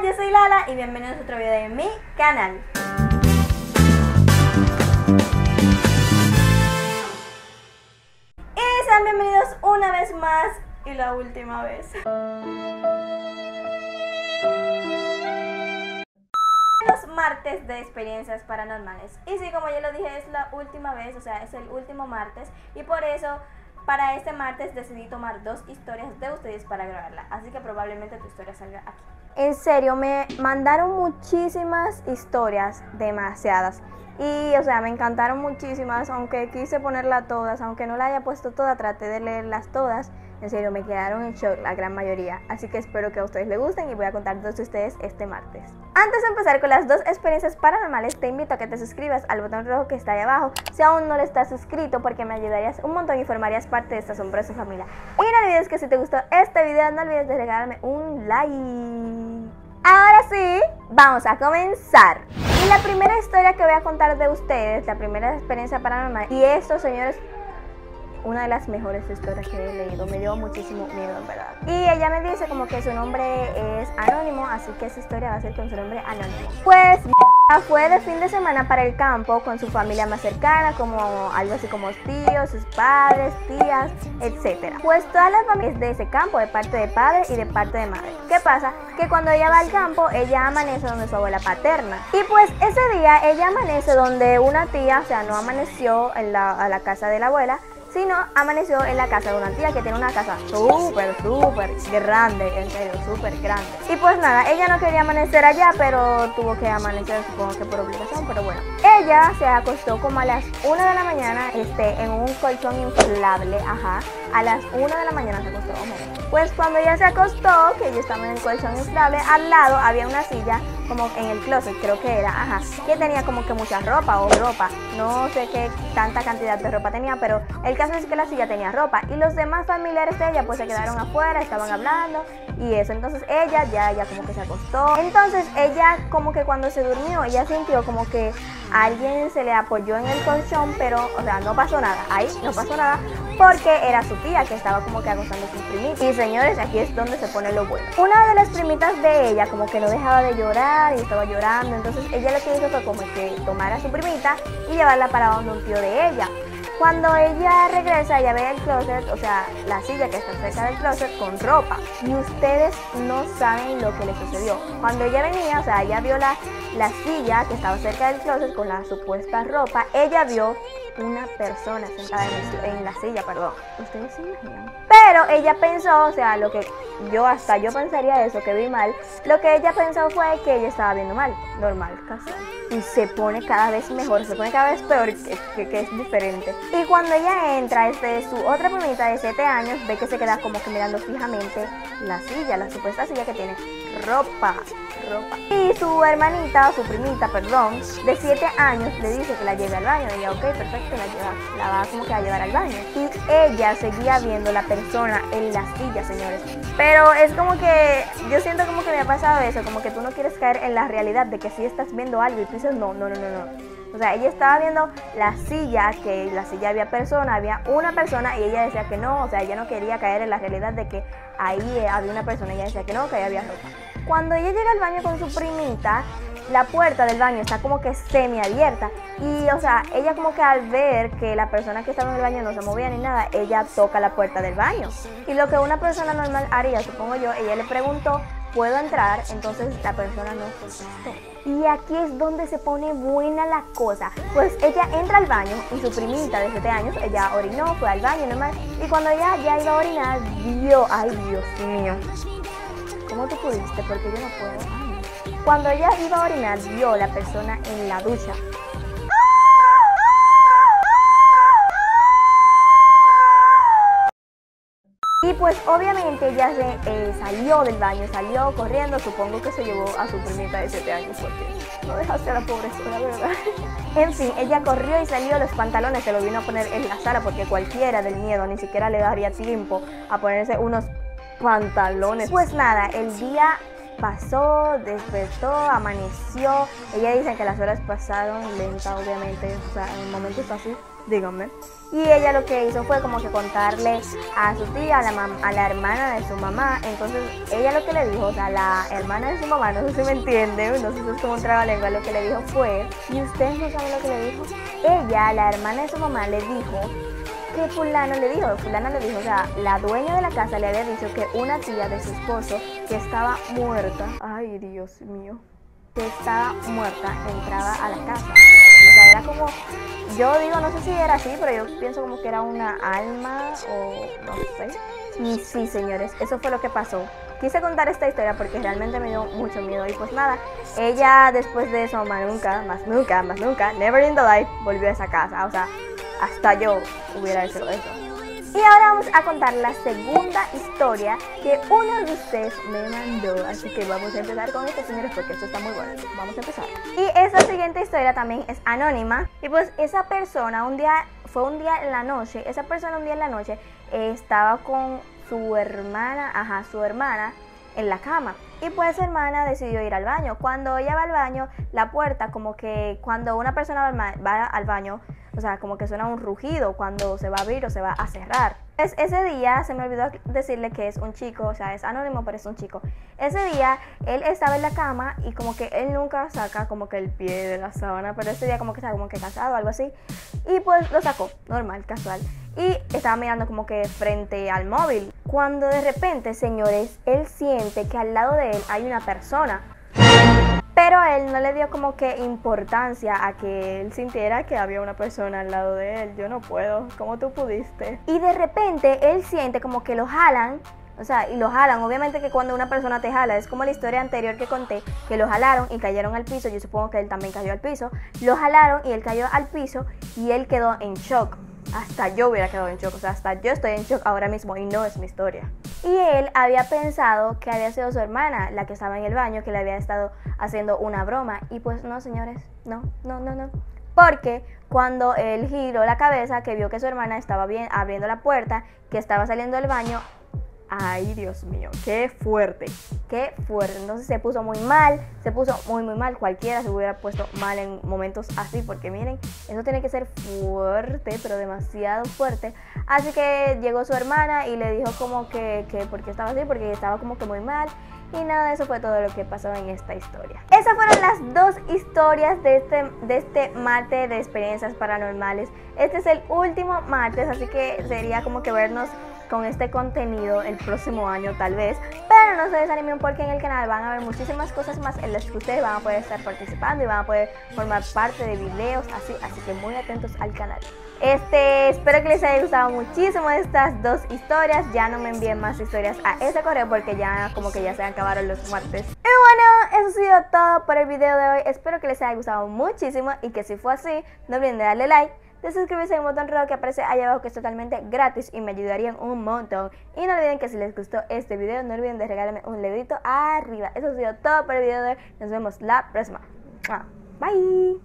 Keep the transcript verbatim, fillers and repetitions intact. Hola, yo soy Lala y bienvenidos a otro video de mi canal. Y sean bienvenidos una vez más y la última vez. Los martes de experiencias paranormales. Y sí, como ya lo dije, es la última vez, o sea, es el último martes y por eso... Para este martes decidí tomar dos historias de ustedes para grabarla, así que probablemente tu historia salga aquí. En serio, me mandaron muchísimas historias, demasiadas. Y, o sea, me encantaron muchísimas, aunque quise ponerlas todas, aunque no la haya puesto toda, traté de leerlas todas. En serio, me quedaron en shock la gran mayoría, así que espero que a ustedes les gusten y voy a contar dos de ustedes este martes. Antes de empezar con las dos experiencias paranormales, te invito a que te suscribas al botón rojo que está ahí abajo si aún no lo estás suscrito, porque me ayudarías un montón y formarías parte de esta asombrosa familia. Y no olvides que si te gustó este video, no olvides de regalarme un like. Ahora sí, vamos a comenzar. Y la primera historia que voy a contar de ustedes, la primera experiencia paranormal, y esto, señores, una de las mejores historias que he leído, me dio muchísimo miedo, en verdad. Y ella me dice como que su nombre es anónimo, así que esa historia va a ser con su nombre anónimo. Pues fue de fin de semana para el campo con su familia más cercana, como algo así como tíos, sus padres, tías, etcétera. Pues todas las familias de ese campo, de parte de padre y de parte de madre. ¿Qué pasa? Que cuando ella va al campo, ella amanece donde su abuela paterna. Y pues ese día ella amanece donde una tía, o sea, no amaneció en la, a la casa de la abuela, sino amaneció en la casa de una tía que tiene una casa súper, súper grande, en serio, súper grande. Y pues nada, ella no quería amanecer allá, pero tuvo que amanecer, supongo que por obligación, pero bueno. Ella se acostó como a las una de la mañana, este, en un colchón inflable, ajá, a las una de la mañana se acostó. Pues cuando ella se acostó, que ella estaba en el colchón inflable, al lado había una silla como en el closet, creo que era, ajá, que tenía como que mucha ropa o ropa, no sé qué tanta cantidad de ropa tenía, pero el caso es que la silla tenía ropa y los demás familiares de ella pues se quedaron afuera, estaban hablando y eso. Entonces ella ya, ya como que se acostó, entonces ella como que cuando se durmió, ella sintió como que alguien se le apoyó en el colchón, pero, o sea, no pasó nada, ahí no pasó nada, porque era su tía que estaba como que acostando a sus primitas. Y señores, aquí es donde se pone lo bueno. Una de las primitas de ella como que no dejaba de llorar y estaba llorando, entonces ella lo que hizo fue como que tomar a su primita y llevarla para donde un tío de ella. Cuando ella regresa, ella ve el closet, o sea, la silla que está cerca del closet con ropa. Y ustedes no saben lo que le sucedió. Cuando ella venía, o sea, ella vio la, la silla que estaba cerca del closet con la supuesta ropa. Ella vio una persona sentada en, en la silla, perdón. ¿Ustedes se imaginan? Pero ella pensó, o sea, lo que yo hasta yo pensaría eso, que vi mal. Lo que ella pensó fue que ella estaba viendo mal, normal, casual. Y se pone cada vez mejor, se pone cada vez peor, que, que, que es diferente. Y cuando ella entra, este, su otra primita de siete años ve que se queda como que mirando fijamente la silla, la supuesta silla que tiene ropa, ropa. Y su hermanita, o su primita, perdón, de siete años le dice que la lleve al baño. Y ella, ok, perfecto, la lleva, la va como que a llevar al baño. Y ella seguía viendo la persona en la silla, señores. Pero es como que, yo siento como que me ha pasado eso, como que tú no quieres caer en la realidad de que sí estás viendo algo y tú dices, no, no, no, no, no. O sea, ella estaba viendo la silla, que la silla había persona, había una persona y ella decía que no, o sea, ella no quería caer en la realidad de que ahí había una persona, ella decía que no, que ahí había ropa. Cuando ella llega al baño con su primita, la puerta del baño está como que semiabierta y, o sea, ella como que al ver que la persona que estaba en el baño no se movía ni nada, ella toca la puerta del baño. Y lo que una persona normal haría, supongo yo, ella le preguntó, ¿puedo entrar? Entonces la persona no contestó. Y aquí es donde se pone buena la cosa. Pues ella entra al baño y su primita de siete años, ella orinó, fue al baño normal. Y cuando ella ya iba a orinar, vio, ay Dios mío, ¿cómo tú pudiste? Porque yo no puedo. Ay. Cuando ella iba a orinar, vio la persona en la ducha. Y pues obviamente ella se, eh, salió del baño, salió corriendo, supongo que se llevó a su primita de siete años porque no dejaste a la pobre sola, ¿verdad? En fin, ella corrió y salió, los pantalones se los vino a poner en la sala porque cualquiera del miedo ni siquiera le daría tiempo a ponerse unos pantalones. Pues nada, el día pasó, despertó, amaneció. Ella dice que las horas pasaron lenta, obviamente, o sea, en momentos así, díganme. Y ella lo que hizo fue como que contarle a su tía, a la, mam a la hermana de su mamá. Entonces ella lo que le dijo, o sea, la hermana de su mamá, no sé si me entienden, no sé si es como un trabalengua, lo que le dijo fue, y ustedes no saben lo que le dijo, ella, la hermana de su mamá, le dijo que fulano le dijo, fulano le dijo, o sea, la dueña de la casa le había dicho que una tía de su esposo que estaba muerta, ay Dios mío, que estaba muerta, entraba a la casa. O sea, era como, yo digo, no sé si era así, pero yo pienso como que era una alma o no sé. Sí, señores, eso fue lo que pasó. Quise contar esta historia porque realmente me dio mucho miedo y pues nada, ella después de eso más nunca, más nunca, más nunca, never in the life, volvió a esa casa, o sea, hasta yo hubiera hecho eso. Y ahora vamos a contar la segunda historia que uno de ustedes me mandó. Así que vamos a empezar con esto, señores, porque esto está muy bueno. Vamos a empezar. Y esta siguiente historia también es anónima. Y pues esa persona un día, fue un día en la noche, esa persona un día en la noche eh, estaba con su hermana, ajá, su hermana en la cama. Y pues su hermana decidió ir al baño. Cuando ella va al baño, la puerta, como que cuando una persona va al baño, o sea, como que suena un rugido cuando se va a abrir o se va a cerrar. Es, ese día, se me olvidó decirle que es un chico, o sea, es anónimo, pero es un chico. Ese día, él estaba en la cama y como que él nunca saca como que el pie de la sábana, pero ese día como que estaba como que casado o algo así. Y pues lo sacó, normal, casual. Y estaba mirando como que frente al móvil. Cuando de repente, señores, él siente que al lado de él hay una persona. Pero él no le dio como que importancia a que él sintiera que había una persona al lado de él. Yo no puedo, ¿cómo tú pudiste? Y de repente él siente como que lo jalan, o sea, y lo jalan. Obviamente que cuando una persona te jala, es como la historia anterior que conté, que lo jalaron y cayeron al piso. Yo supongo que él también cayó al piso. Lo jalaron y él cayó al piso y él quedó en shock. Hasta yo hubiera quedado en shock, o sea, hasta yo estoy en shock ahora mismo y no es mi historia. Y él había pensado que había sido su hermana la que estaba en el baño, que le había estado haciendo una broma. Y pues no, señores, no, no, no, no. Porque cuando él giró la cabeza, que vio que su hermana estaba bien, abriendo la puerta, que estaba saliendo del baño. Ay, Dios mío, qué fuerte, qué fuerte. Entonces se puso muy mal, se puso muy, muy mal. Cualquiera se hubiera puesto mal en momentos así, porque miren, eso tiene que ser fuerte, pero demasiado fuerte. Así que llegó su hermana y le dijo como que, que por qué estaba así, porque estaba como que muy mal. Y nada, eso fue todo lo que pasó en esta historia. Esas fueron las dos historias de este, de este martes de experiencias paranormales. Este es el último martes, así que sería como que vernos con este contenido el próximo año tal vez, pero no se desanimen porque en el canal van a ver muchísimas cosas más en las que ustedes van a poder estar participando y van a poder formar parte de videos así, así que muy atentos al canal. Este, espero que les haya gustado muchísimo estas dos historias. Ya no me envíen más historias a ese correo porque ya como que ya se acabaron los martes. Y bueno, eso ha sido todo por el video de hoy. Espero que les haya gustado muchísimo y que si fue así, no olviden de darle like, de suscribirse al botón rojo que aparece allá abajo, que es totalmente gratis y me ayudarían un montón. Y no olviden que si les gustó este video, no olviden de regalarme un dedito arriba. Eso ha sido todo por el video de hoy. Nos vemos la próxima. Bye.